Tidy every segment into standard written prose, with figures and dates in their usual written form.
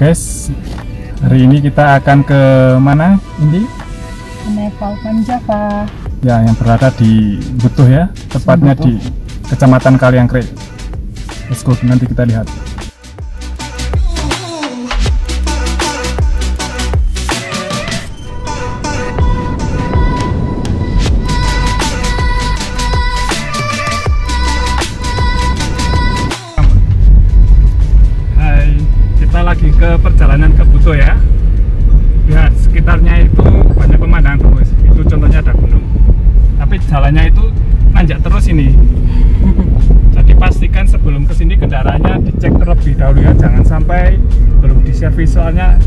guys. Hari ini kita akan ke mana, Indi? Nepal Van Java. Ya, yang berada di Sembutuh ya, tepatnya di Kecamatan Kaliangkrik. Let's go, nanti kita lihat. Ke perjalanan ke Sembutuh ya. Lihat sekitarnya itu banyak pemandangan terus. Itu contohnya ada gunung. Tapi jalannya itu nanjak terus ini. Jadi pastikan sebelum kesini kendaraannya dicek terlebih dahulu ya. Jangan sampai belum diservis, soalnya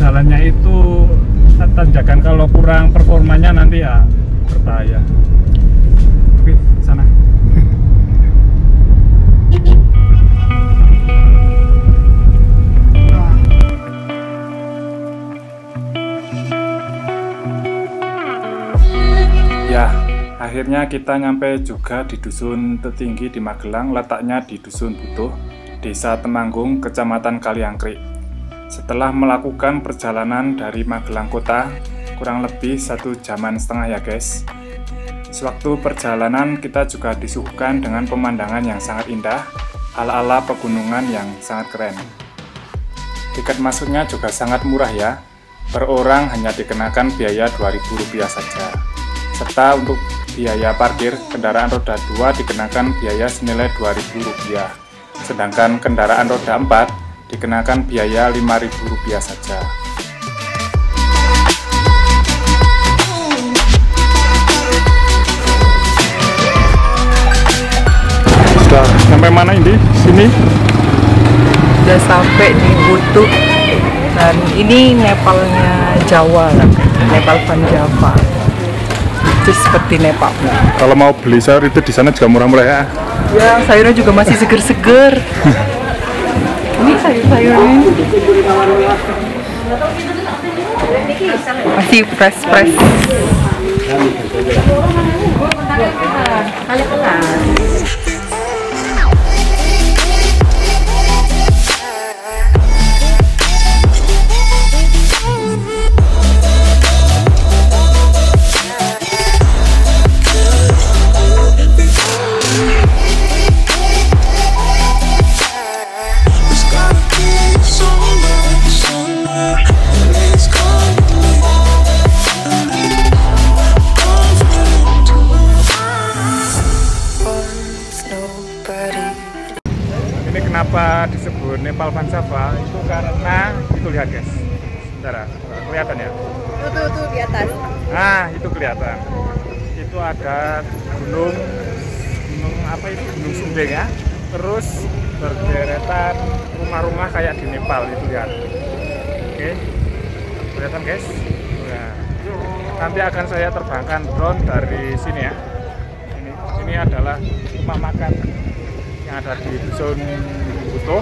jalannya itu tanjakan, kalau kurang performanya nanti ya berbahaya. Oke, sana. Ya, akhirnya kita nyampe juga di dusun tertinggi di Magelang, letaknya di Dusun Butuh, Desa Temanggung, Kecamatan Kaliangkrik. Setelah melakukan perjalanan dari Magelang Kota, kurang lebih 1,5 jam ya guys. Sewaktu perjalanan kita juga disuguhkan dengan pemandangan yang sangat indah, ala-ala pegunungan yang sangat keren. Tiket masuknya juga sangat murah ya, per orang hanya dikenakan biaya Rp2.000 saja. Serta untuk biaya parkir, kendaraan roda 2 dikenakan biaya senilai Rp2.000, sedangkan kendaraan roda 4 dikenakan biaya Rp5.000 saja. Sudah sampai mana ini? Sini? Sudah sampai di Sembutuh, dan ini Nepalnya Jawa, Nepal Van Java. Seperti Nepal. Kalau mau beli sayur itu di sana juga murah-murah ya. Ya, sayurnya juga masih seger-seger. Ini sayur-sayurnya masih fresh. Kenapa disebut Nepal Van Java? Itu karena itu, lihat guys, sebentar, kelihatan ya? Itu di atas. Nah, itu kelihatan. Itu ada gunung apa itu? Gunung Sumbing ya. Terus berderetan rumah-rumah kayak di Nepal itu, lihat. Oke, kelihatan guys. Nah, nanti akan saya terbangkan drone dari sini ya. Ini adalah rumah makan yang ada di Dusun Butuh.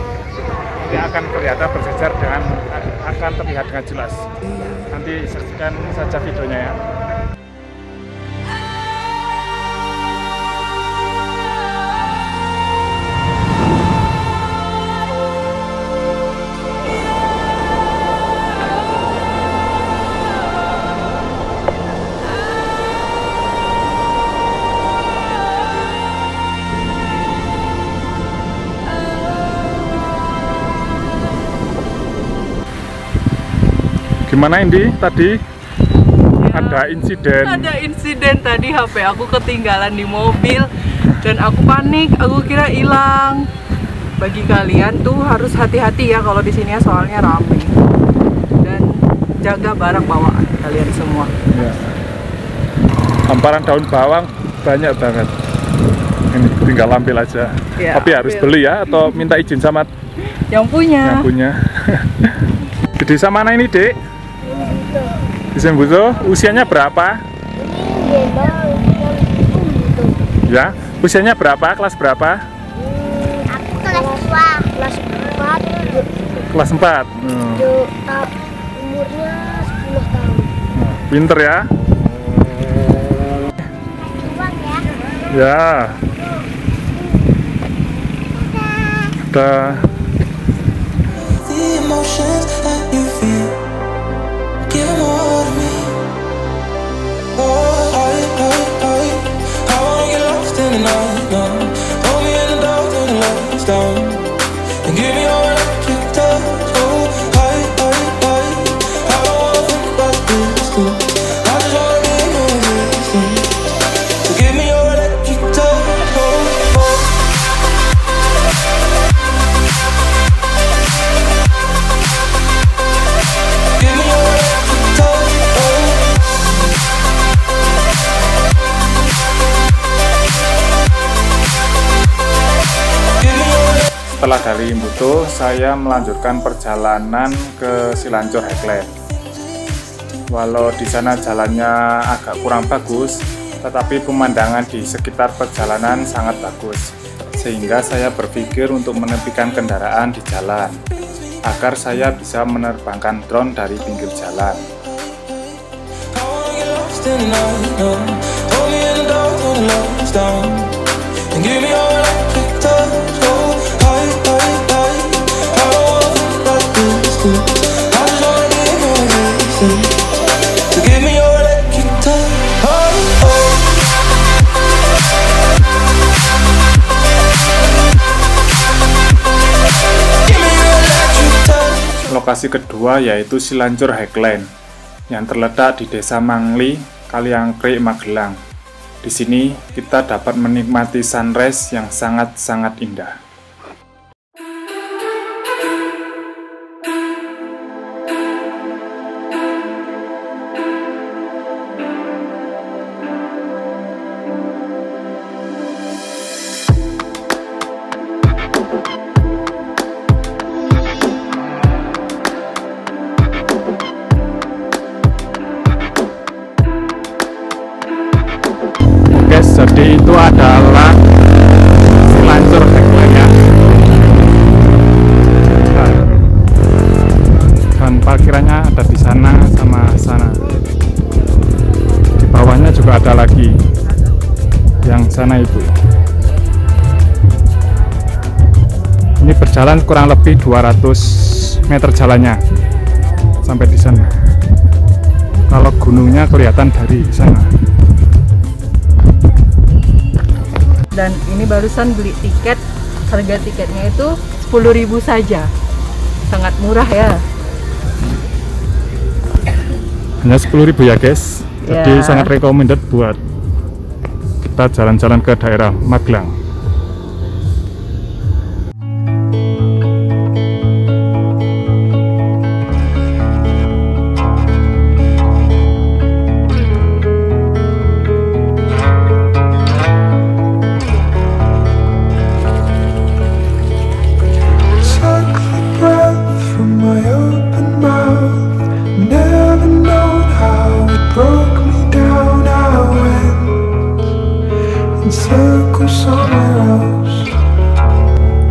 Ini akan kelihatan bersejar dengan, akan terlihat dengan jelas. Nanti saksikan saja videonya ya. Gimana Indi tadi? Ya, ada insiden tadi, HP aku ketinggalan di mobil dan aku panik, aku kira hilang. Bagi kalian tuh harus hati-hati ya kalau di sini, soalnya ramai, dan jaga barang bawaan kalian semua ya. Hamparan daun bawang banyak banget ini, tinggal ambil aja ya, tapi ambil. Harus beli ya, atau minta izin sama yang punya. Di desa mana ini, Dek? Sembutuh. Usianya berapa? Ya, usianya berapa? Kelas berapa? Aku kelas 2. Kelas 4. Kelas 4. Umurnya 10 tahun. Pinter ya? Ya. Udah. Setelah dari Sembutuh, saya melanjutkan perjalanan ke Silancur Highland. Walau di sana jalannya agak kurang bagus, tetapi pemandangan di sekitar perjalanan sangat bagus, sehingga saya berpikir untuk menepikan kendaraan di jalan, agar saya bisa menerbangkan drone dari pinggir jalan. Lokasi kedua yaitu Silancur Highland yang terletak di Desa Mangli, Kaliangkrik, Magelang. Di sini kita dapat menikmati sunrise yang sangat-sangat indah. Jadi itu adalah Silancur Highland ya. Dan parkirannya ada di sana sama sana. Di bawahnya juga ada lagi. Yang sana itu. Ini berjalan kurang lebih 200 meter jalannya sampai di sana. Kalau gunungnya kelihatan dari sana. Dan ini barusan beli tiket, harga tiketnya itu 10.000 saja, sangat murah ya. Hanya 10.000 ya guys, ya. Jadi sangat recommended buat kita jalan-jalan ke daerah Magelang.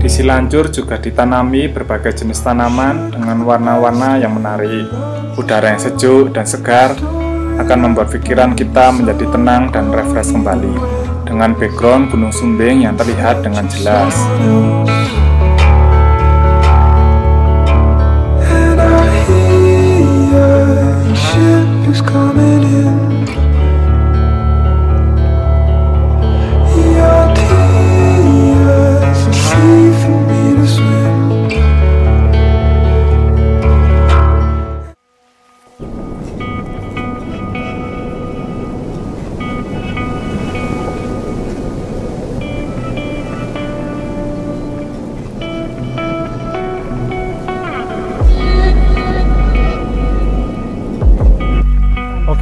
Di Silancur juga ditanami berbagai jenis tanaman dengan warna-warna yang menarik. Udara yang sejuk dan segar akan membuat pikiran kita menjadi tenang dan refresh kembali dengan background Gunung Sumbing yang terlihat dengan jelas.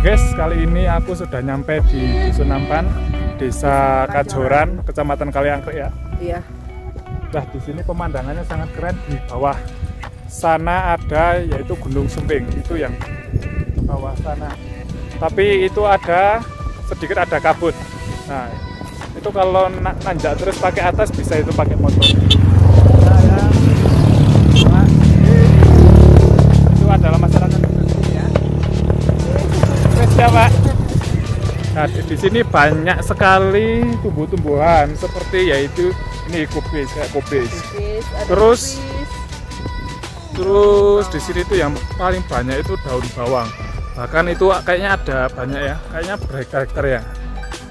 Guys, kali ini aku sudah nyampe di Dusun Ampan, Desa Kajoran, Kecamatan Kaliangkrik ya. Iya. Nah, di sini pemandangannya sangat keren. Di bawah sana ada yaitu Gunung Sumbing, itu yang di bawah sana. Tapi itu ada sedikit ada kabut. Nah, itu kalau nanjak terus pakai atas bisa itu pakai motor. Nah, ya. Nah, itu adalah masyarakat. Ya, Pak. Nah, di sini banyak sekali tumbuh-tumbuhan seperti yaitu ini kubis. Terus di sini itu yang paling banyak itu daun bawang. Bahkan itu kayaknya ada banyak ya, kayaknya berhektar-hektar ya.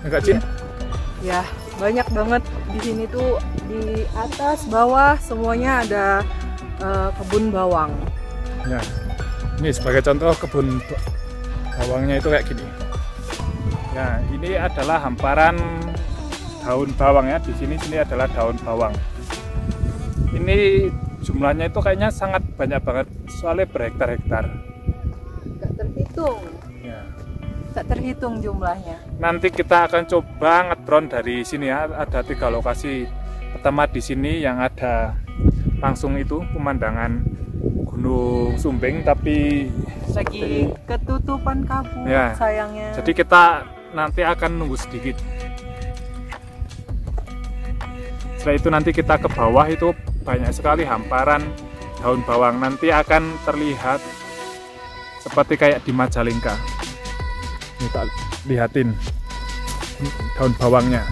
Enggak, Cin? Ya, banyak banget di sini tuh, di atas, bawah semuanya ada kebun bawang. Ya. Ini sebagai contoh kebun bawangnya itu kayak gini. Nah, ini adalah hamparan daun bawang ya. Di sini adalah daun bawang. Ini jumlahnya itu kayaknya sangat banyak banget, soalnya berhektar-hektar. Gak terhitung. Ya. Tak terhitung jumlahnya. Nanti kita akan coba ngedron dari sini ya. Ada 3 lokasi. Pertama di sini yang ada langsung itu pemandangan Gunung Sumbing, tapi lagi ketutupan kabut ya, sayangnya. Jadi kita nanti akan nunggu sedikit. Setelah itu nanti kita ke bawah, itu banyak sekali hamparan daun bawang. Nanti akan terlihat seperti kayak di Majalengka. Ini tak lihatin daun bawangnya.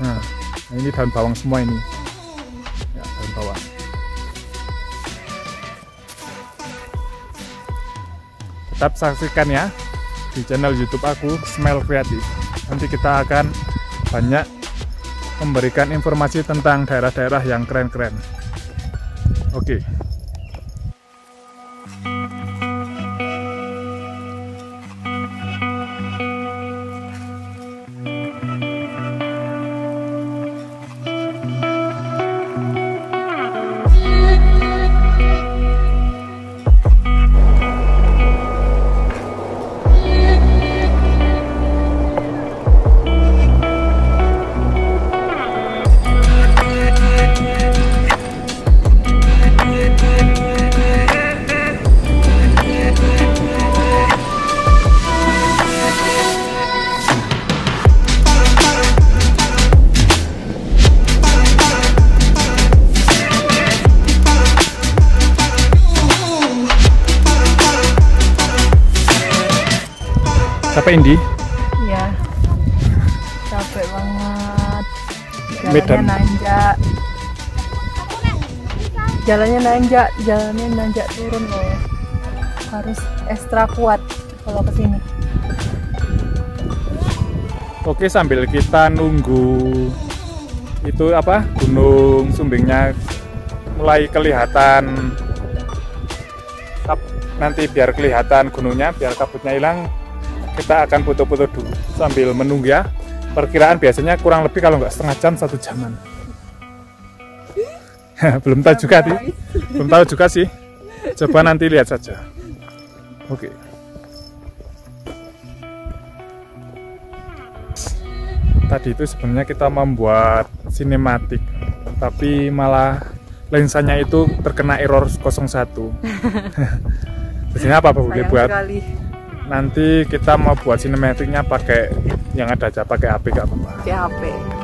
Nah, ini daun bawang semua ini. Ya, daun bawang. Tetap saksikan ya di channel YouTube aku, Smile Creative. Nanti kita akan banyak memberikan informasi tentang daerah-daerah yang keren-keren. Oke. Capek Indi? Iya, capek banget. Jalannya nanjak turun loh. Harus ekstra kuat kalau kesini. Oke, sambil kita nunggu itu apa, Gunung Sumbingnya mulai kelihatan. Nanti biar kelihatan gunungnya, biar kabutnya hilang, kita akan foto-foto dulu sambil menunggu ya. Perkiraan biasanya kurang lebih kalau nggak setengah jam, 1 jaman. Belum tahu juga sih. Belum tahu juga sih. Coba nanti lihat saja. Oke. Tadi itu sebenarnya kita membuat sinematik, tapi malah lensanya itu terkena error 01. Di sini apa boleh buat? Nanti kita mau buat sinematiknya pakai yang ada aja, pakai HP, gak apa-apa.